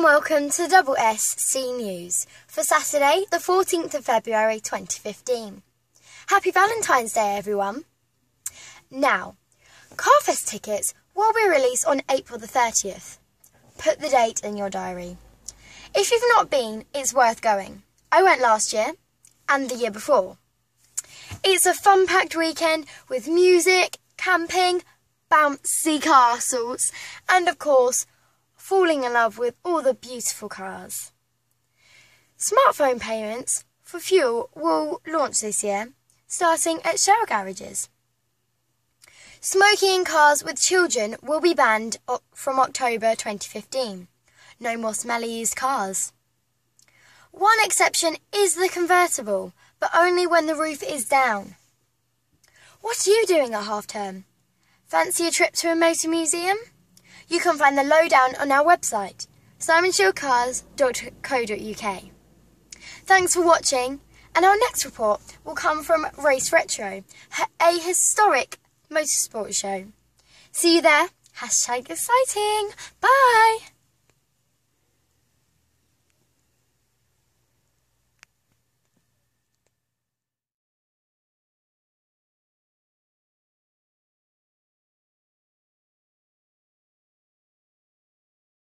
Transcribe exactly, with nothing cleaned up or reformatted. and welcome to Double S C News for Saturday the fourteenth of February twenty fifteen. Happy Valentine's Day everyone! Now, Carfest tickets will be released on April the thirtieth. Put the date in your diary. If you've not been, it's worth going. I went last year and the year before. It's a fun-packed weekend with music, camping, bouncy castles and of course falling in love with all the beautiful cars. Smartphone payments for fuel will launch this year, starting at Shell garages. Smoking in cars with children will be banned from October twenty fifteen. No more smelly used cars. One exception is the convertible, but only when the roof is down. What are you doing at half-term? Fancy a trip to a motor museum? You can find the lowdown on our website, simon shield cars dot co dot U K. Thanks for watching, and our next report will come from Race Retro, a historic motorsport show. See you there, hashtag exciting, bye!